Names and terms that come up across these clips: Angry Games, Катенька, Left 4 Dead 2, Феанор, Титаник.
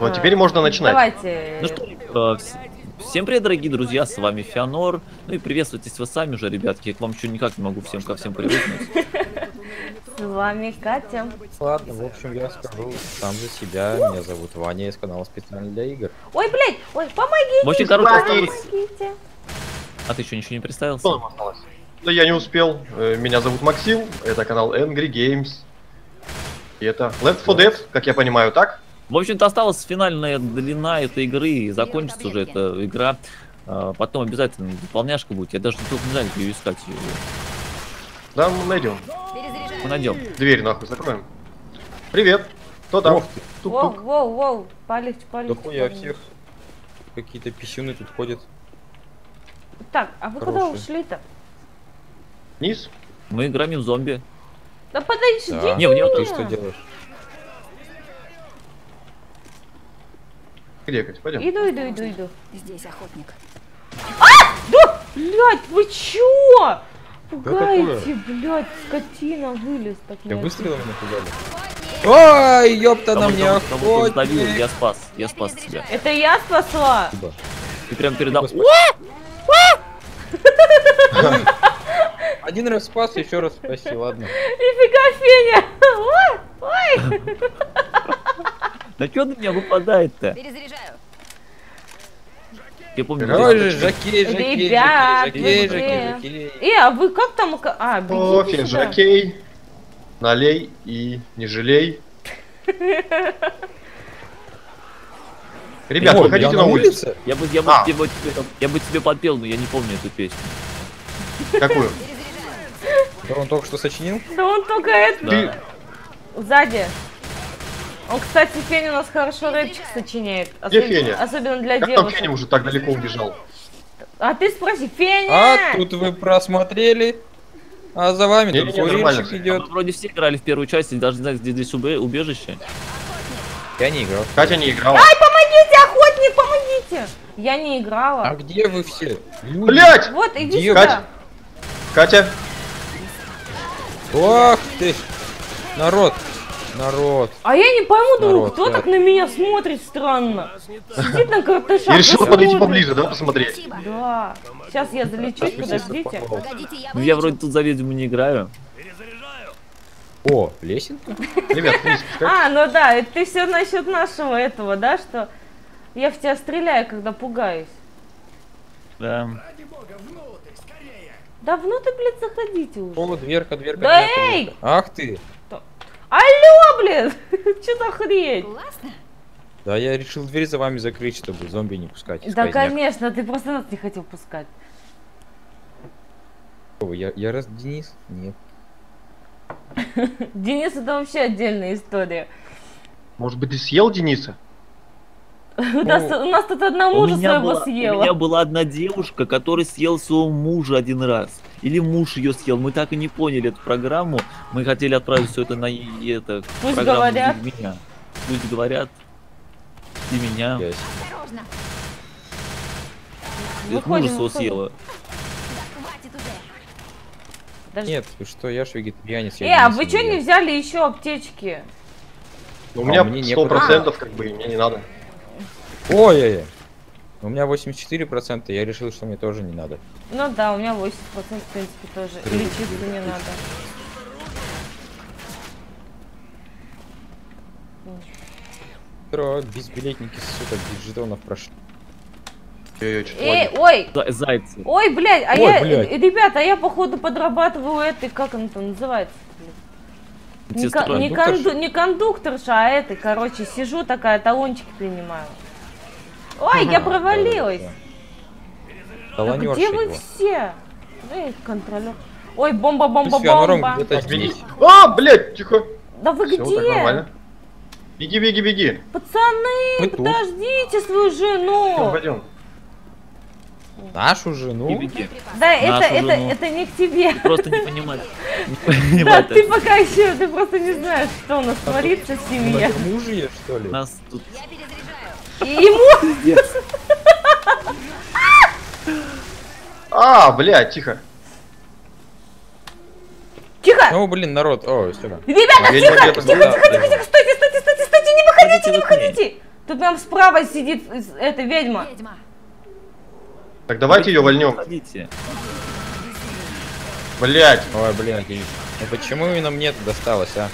Ну, теперь можно начинать. Давайте. Ну что, всем привет, дорогие друзья, с вами Феанор. Ну и приветствуйтесь вы сами уже, ребятки. Я к вам еще никак не могу всем ко всем привыкнуть. С вами Катя. Ладно, в общем, я скажу сам за себя. Меня зовут Ваня из канала «Специально для игр». Ой, блядь, ой, помогите! Очень короткий. А ты еще ничего не представился? Да я не успел. Меня зовут Максим, это канал Angry Games. И это Left 4 Dead, как я понимаю, так? В общем-то, осталась финальная длина этой игры, и закончится уже эта игра. Потом обязательно дополняшка будет. Я даже не знаю, где ее искать. Да, мы найдем. Мы найдем. Дверь нахуй закроем. Привет. Кто там? Тук-тук. Воу-воу-воу. Палить. Да хуя всех. Какие-то писюны тут ходят. Так, а вы куда ушли-то? Вниз. Мы громим зомби. Да подожди, да. Не, мне вот ты что делаешь? Где, Кать, пойдем? Иду. Здесь охотник. А! Да! Блядь, вы чё? Пугаете, да, блядь, скотина вылез. Так, я выстрелом напугали. Ой, ёпта, на мне охотник. Я спас тебя. Это я спасла? Ты прям передал. Один раз спас, еще раз спаси, ладно. Нифига, Феня! Ой! Да чё на меня выпадает-то? Перезаряжаю. Я помню, Жакей. А вы как там? А, бегите сюда. Жакей, налей и не жалей. Ребят, выходите на улицу. Я бы тебе подпел, но я не помню эту песню. Какую? Он только что сочинил? Да он только это. Ты... Сзади. Он, кстати, Феня у нас хорошо рэпчик сочиняет. Где Феня? Особенно для как девушек. Как Феня уже так далеко убежал? А ты спроси, Феня! А тут вы просмотрели. А за вами тут курильщик идет. Мы вроде все играли в первую часть, и даже не знаю, где здесь убежище. Я не играл. Катя не играла. Ай, помогите, охотник, помогите! Я не играла. А где вы все? Блять! Вот, иди сюда. Катя. Ох ты! Народ! А я не пойму, друг, кто так на меня смотрит странно. Сидит на картошах. Я решил подойти поближе, да, посмотреть? Да. Сейчас я залечусь, подождите. Ну я вроде тут за ведьму не играю. О, лесенка? Ребят, а, ну да, ты все насчет нашего этого, да, что я в тебя стреляю, когда пугаюсь. Да. Давно ты, блядь, заходите уже. О, дверка. Да эй! Ах ты! Алло, блядь! Че за хрень? Классно. Да я решил дверь за вами закрыть, чтобы зомби не пускать. Да, конечно, ты просто нас не хотел пускать. Я раз Денис? Нет. Денис это вообще отдельная история. Может быть, ты съел Дениса? У нас тут одна мужа своего съела. У меня была одна девушка, которая съела своего мужа один раз. Или муж ее съел. Мы так и не поняли эту программу. Мы хотели отправить все это на это. Пусть говорят. Пусть говорят. И меня. Мужа своего съела. Нет, что, я ж вегетарианец. А вы что не взяли еще аптечки? У меня 100% как бы, мне не надо. Ой-ой-ой, у меня 84%, я решил, что мне тоже не надо. Ну да, у меня 80%, в принципе, тоже. Лечиться не надо. Тро, безбилетники, сука, без жетонов прошли. Ой! Зайцы. Ой, блядь, а я, ребята, а я, походу, подрабатываю этой, как она там называется? Не кондукторша, а этой, короче, сижу такая, талончики принимаю. Ой, я провалилась. Да где вы все? Эй, контролер. Ой, бомба. А, блядь, тихо. Да вы где? Беги. Пацаны, подождите свою жену. Пойдем. Нашу жену? Да, это не к тебе. Просто не понимаю. Да, ты пока еще, ты просто не знаешь, что у нас творится в семье. Мужья, что ли? Нас тут... Ему! А, блядь, тихо! Ну, блин, народ, о, все. Ребята, тихо, стойте, не выходите, Тут нам справа сидит эта ведьма. Так давайте ее вольнем. Блять. Ой, блять. Ну почему именно мне это досталось, а?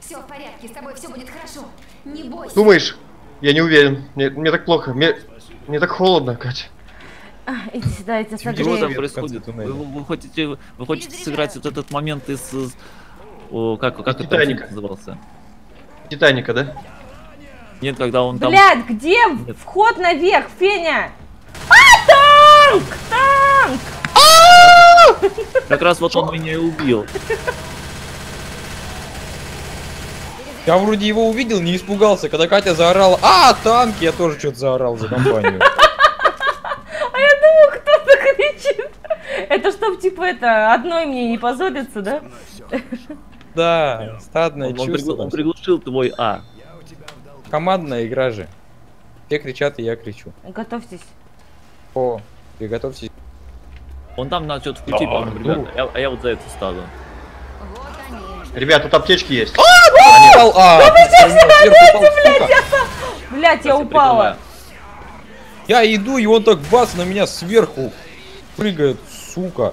Все в порядке, с тобой все будет хорошо. Не бойся. Думаешь? Я не уверен. Мне так плохо. Мне так холодно, Катя. Иди сюда, я тебя согрею. Что там происходит? Вы хотите сыграть вот этот момент из... Как Титаника. Это назывался? Титаника, да? Нет, когда он там... Блядь, где вход наверх, Феня? А, танк! Танк! Как раз вот он меня и убил. Я вроде его увидел, не испугался, когда Катя заорала «А, танки!», я тоже что-то заорал за компанию. А я думал, кто-то кричит. Это чтоб, типа, это, одной мне не позориться, да? Да, стадное чувство. Он приглушил твой «А». Командная игра же. Все кричат, и я кричу. Готовьтесь. О, приготовьтесь. Он там нас что-то в пути, по-моему, а я вот за эту стаду. Ребят, тут аптечки есть. Да вы сейчас все найдете, блядь, я упала. Я иду, и он так бац на меня сверху прыгает, сука.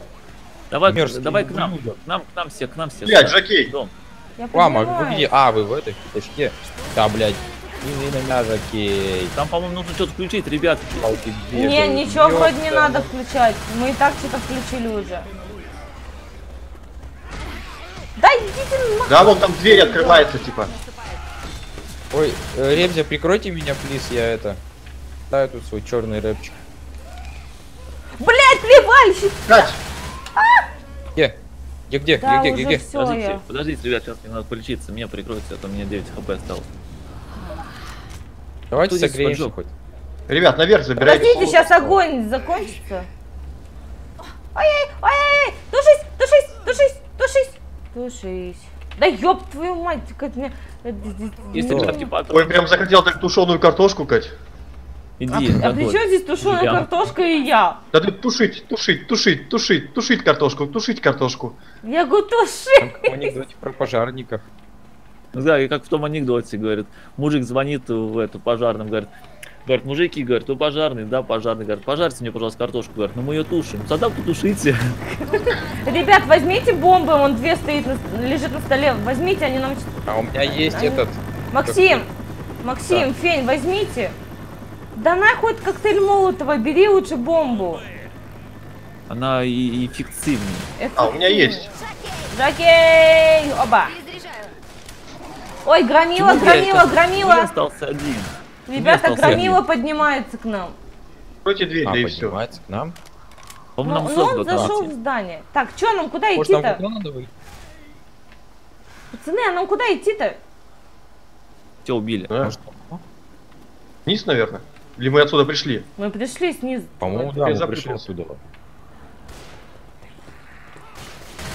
Давай к нам все. Блядь, Жакей. Мама, вы где? А, вы в этой точке? Да, блядь. Не на меня, Жакей. Там, по-моему, нужно что-то включить, ребят. Не, ничего вроде не надо включать. Мы и так что-то включили уже. Да, идите, да, вон там дверь открывается, типа. Ой, Ребзя, прикройте меня, плиз, я это... Дай тут свой черный рэпчик. Блять, плевальщик! Кать! Где? Подождите, ребят, сейчас мне надо полечиться, меня прикройте, а то мне 9 хп осталось. Давайте согреемся хоть. Ребят, наверх забирайте. Подождите, сейчас огонь закончится. Ой-ой-ой-ой! Тушись. Да ёб твою мать, Кать, мне... Ой, прям захотел так тушеную картошку, Кать. Иди. А при чём здесь тушеная картошка и я? Да ты тушить картошку. Я говорю, туши. В анекдоте про пожарников. Да, и как в том анекдоте, говорит, мужик звонит в эту пожарным, говорит, мужики, говорит, вы пожарный, да, пожарный, говорит, пожарьте мне, пожалуйста, картошку, говорит, ну мы ее тушим, тогда потушите. Ребят, возьмите бомбы, он две стоит, лежит на столе, возьмите, они нам... А у меня есть этот... Максим, Фень, возьмите. Да нахуй коктейль Молотова, бери лучше бомбу. Она и эффективнее. А, у меня есть. Жакей, оба. Ой, громила. Я остался один. Ребята, громила поднимается к нам. Против двери, да и все. Поднимается к нам. Он зашел в здание. Так, что нам, куда идти-то? Пацаны, а нам куда идти-то? Все убили. Вниз, наверное? Или мы отсюда пришли? Мы пришли снизу. По-моему, да, мы пришли отсюда.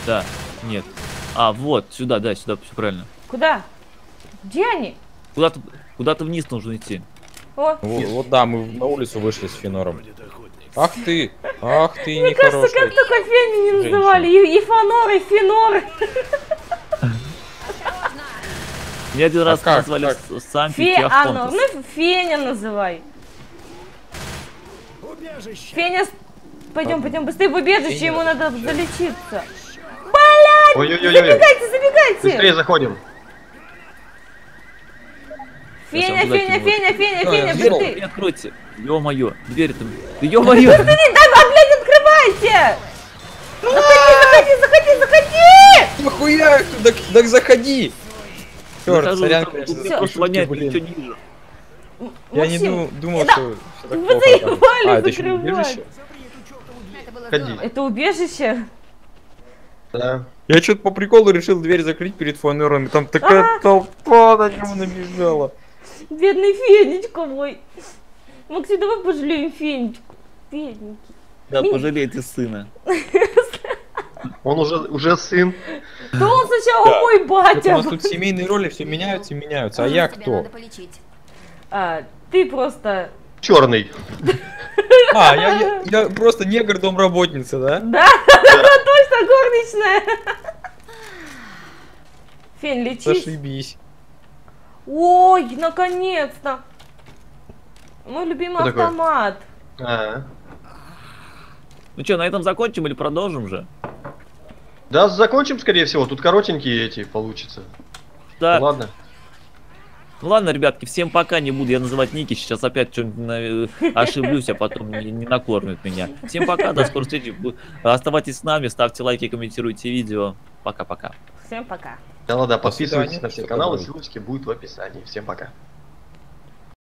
Да, нет. А, вот, сюда, да, сюда, все правильно. Куда? Где они? Куда-то вниз нужно идти. Вот да, мы на улицу вышли с Феанором. Ах ты, мне нехороший. Кажется, как только Фени не называли, и Феанор, и Феанор. Меня один раз назвали сам Феанор. Ну, Феня называй. Феня, пойдем, быстрее в убежище, ему надо залечиться. Блядь, забегайте. Быстрее заходим. Феня, ты! Не откройте! Ё-моё, дверь там. Ё-моё! Да, блядь, открывайте! Заходи! Нахуя! Так заходи! Чёрт, сорян, конечно. Я не думал, что... Вы заебали закрывать! Это убежище? Да. Я что-то по приколу решил дверь закрыть перед Феанором, там такая толпа на него набежала. Бедный Фенечка мой. Максим, давай пожалеем Фенечку. Бедненький. Да, пожалейте сына. Он уже сын. Да он сначала мой батя. У нас тут семейные роли все меняются. А я кто? Ты просто... Черный. А, я просто негр-домработница, да? Да, точно, горничная. Фен, лечись. Зашибись. Ой, наконец-то! Мой любимый что автомат. А-а-а. Ну что, на этом закончим или продолжим же? Да, закончим, скорее всего. Тут коротенькие эти получится. Так. Ну, ладно. Ну ладно, ребятки, всем пока. Не буду я называть ники. Сейчас опять что-нибудь ошиблюсь, а потом не накормят меня. Всем пока, до скорой встречи. Оставайтесь с нами, ставьте лайки, комментируйте видео. Пока-пока. Всем пока. Да, подписывайтесь на все каналы, ссылочки будут в описании. Всем пока.